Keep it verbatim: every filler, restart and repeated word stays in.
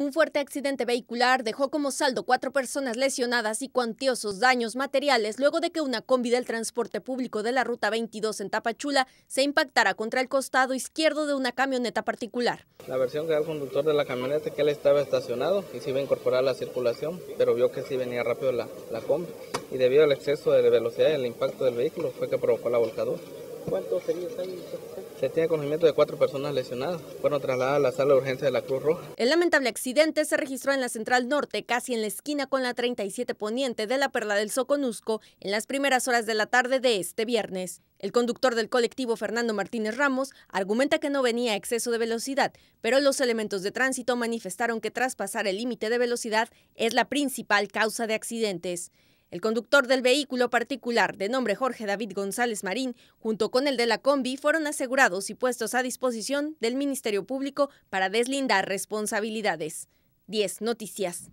Un fuerte accidente vehicular dejó como saldo cuatro personas lesionadas y cuantiosos daños materiales luego de que una combi del transporte público de la Ruta veintidós en Tapachula se impactara contra el costado izquierdo de una camioneta particular. La versión que da el conductor de la camioneta es que él estaba estacionado y se iba a incorporar a la circulación, pero vio que sí venía rápido la, la combi y debido al exceso de velocidad y el impacto del vehículo fue que provocó la volcadura. ¿Cuántos heridos hay? Se tiene conocimiento de cuatro personas lesionadas. Fueron trasladadas a la sala de urgencia de la Cruz Roja. El lamentable accidente se registró en la Central Norte, casi en la esquina con la treinta y siete Poniente de la Perla del Soconusco, en las primeras horas de la tarde de este viernes. El conductor del colectivo, Fernando Martínez Ramos, argumenta que no venía a exceso de velocidad, pero los elementos de tránsito manifestaron que traspasar el límite de velocidad es la principal causa de accidentes. El conductor del vehículo particular, de nombre Jorge David González Marín, junto con el de la combi, fueron asegurados y puestos a disposición del Ministerio Público para deslindar responsabilidades. Diez Noticias.